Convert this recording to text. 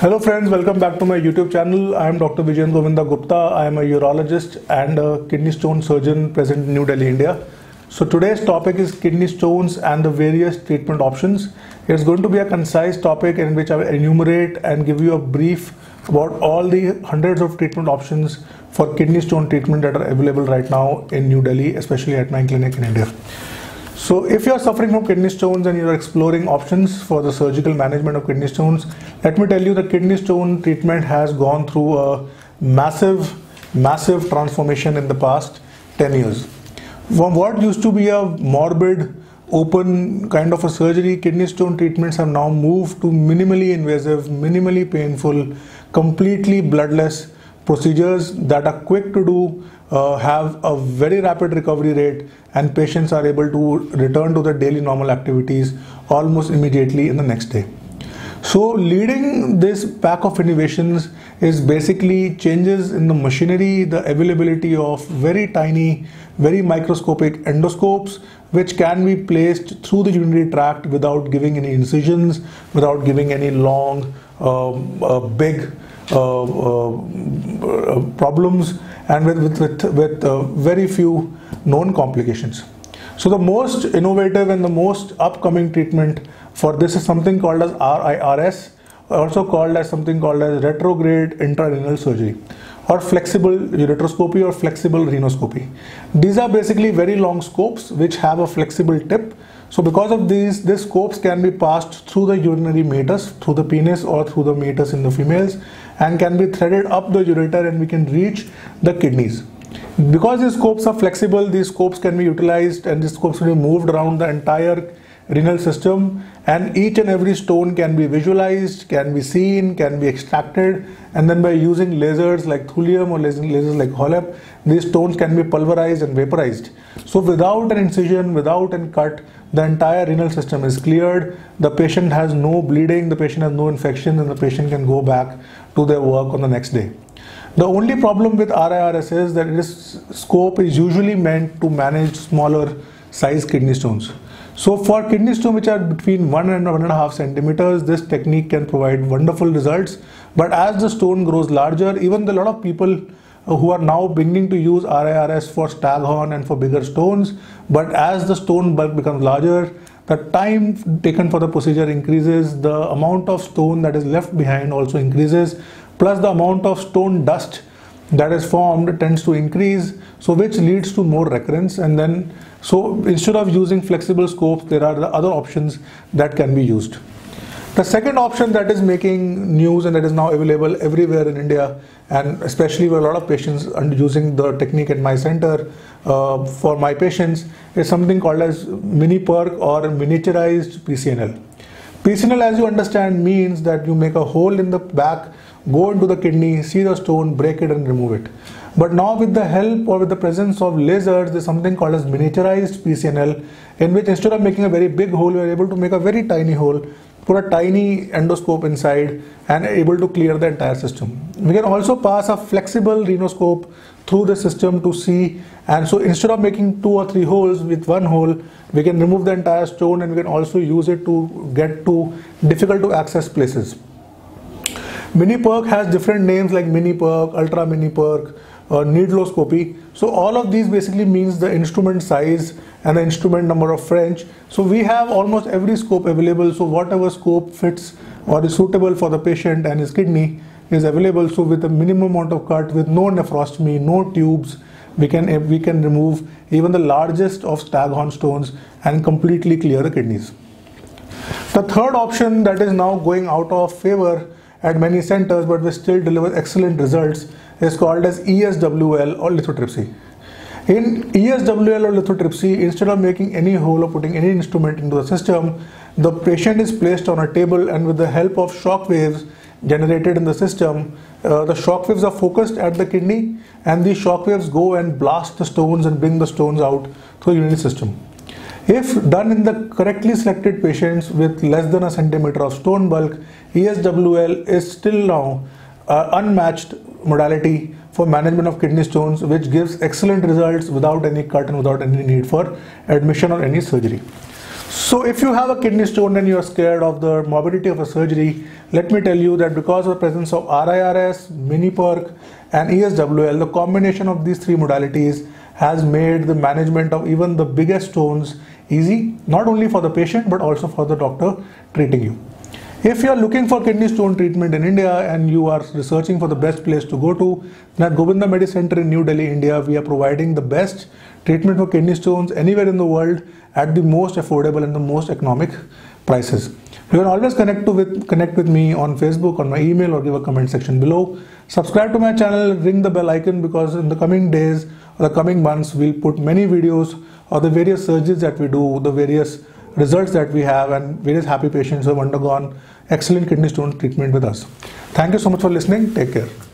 Hello friends, welcome back to my YouTube channel. I am Dr. Vijayant Govinda Gupta. I am a urologist and a kidney stone surgeon present in New Delhi, India. So today's topic is kidney stones and the various treatment options. It's going to be a concise topic in which I will enumerate and give you a brief about all the hundreds of treatment options for kidney stone treatment that are available right now in New Delhi, especially at my clinic in India. So if you are suffering from kidney stones and you are exploring options for the surgical management of kidney stones, let me tell you the kidney stone treatment has gone through a massive transformation in the past 10 years. From what used to be a morbid, open kind of a surgery, kidney stone treatments have now moved to minimally invasive, minimally painful, completely bloodless procedures that are quick to do, have a very rapid recovery rate, and patients are able to return to their daily normal activities almost immediately in the next day. So leading this pack of innovations is basically changes in the machinery, the availability of very tiny, very microscopic endoscopes which can be placed through the urinary tract without giving any incisions, without giving any long, big problems, and with very few known complications. So the most innovative and the most upcoming treatment for this is something called as RIRS, also called as something called as retrograde intrarenal surgery, or flexible ureteroscopy or flexible rhinoscopy. These are basically very long scopes which have a flexible tip. So because of these scopes can be passed through the urinary meatus, through the penis or through the meatus in the females, and can be threaded up the ureter, and we can reach the kidneys. Because these scopes are flexible, these scopes can be utilized and these scopes can be moved around the entire renal system, and each and every stone can be visualized, can be seen, can be extracted, and then by using lasers like Thulium or lasers like HoLEP, these stones can be pulverized and vaporized. So without an incision, without a cut, the entire renal system is cleared, the patient has no bleeding, the patient has no infection, and the patient can go back to their work on the next day. The only problem with RIRS is that this scope is usually meant to manage smaller size kidney stones. So for kidney stones which are between 1 and 1.5 centimeters, this technique can provide wonderful results. But as the stone grows larger, even the lot of people who are now beginning to use RIRS for staghorn and for bigger stones, but as the stone bulk becomes larger, the time taken for the procedure increases, the amount of stone that is left behind also increases, plus the amount of stone dust that is formed tends to increase, so which leads to more recurrence. And then so instead of using flexible scopes, there are the other options that can be used. The second option that is making news and that is now available everywhere in India, and especially where a lot of patients are using the technique at my center for my patients, is something called as mini PERC or miniaturized PCNL. PCNL, as you understand, means that you make a hole in the back, go into the kidney, see the stone, break it and remove it. But now with the help or with the presence of lasers, there's something called as miniaturized PCNL, in which instead of making a very big hole, we are able to make a very tiny hole, put a tiny endoscope inside, and able to clear the entire system. We can also pass a flexible rhinoscope through the system to see, and so instead of making 2 or 3 holes, with one hole we can remove the entire stone, and we can also use it to get to difficult to access places. Mini PERC has different names like mini PERC, ultra mini PERC, needloscopy. So all of these basically means the instrument size and the instrument number of French. So we have almost every scope available. So whatever scope fits or is suitable for the patient and his kidney is available. So with a minimum amount of cut, with no nephrostomy, no tubes, we can remove even the largest of staghorn stones and completely clear the kidneys. The third option that is now going out of favor at many centers, but we still deliver excellent results, is called as ESWL or lithotripsy. In ESWL or lithotripsy, instead of making any hole or putting any instrument into the system, the patient is placed on a table, and with the help of shock waves generated in the system, the shock waves are focused at the kidney, and these shock waves go and blast the stones and bring the stones out through the urinary system. If done in the correctly selected patients with less than 1 centimeter of stone bulk, ESWL is still now unmatched modality for management of kidney stones, which gives excellent results without any cut and without any need for admission or any surgery. So if you have a kidney stone and you are scared of the morbidity of a surgery, let me tell you that because of the presence of RIRS, mini PERC and ESWL, the combination of these three modalities has made the management of even the biggest stones easy, not only for the patient but also for the doctor treating you. If you are looking for kidney stone treatment in India and you are researching for the best place to go to, at Govinda Medi Center in New Delhi, India, we are providing the best treatment for kidney stones anywhere in the world at the most affordable and the most economic prices. You can always connect with me on Facebook, on my email, or give a comment section below. Subscribe to my channel, ring the bell icon, because in the coming days or the coming months, we'll put many videos of the various surgeries that we do, the various results that we have, and various happy patients who have undergone excellent kidney stone treatment with us. Thank you so much for listening. Take care.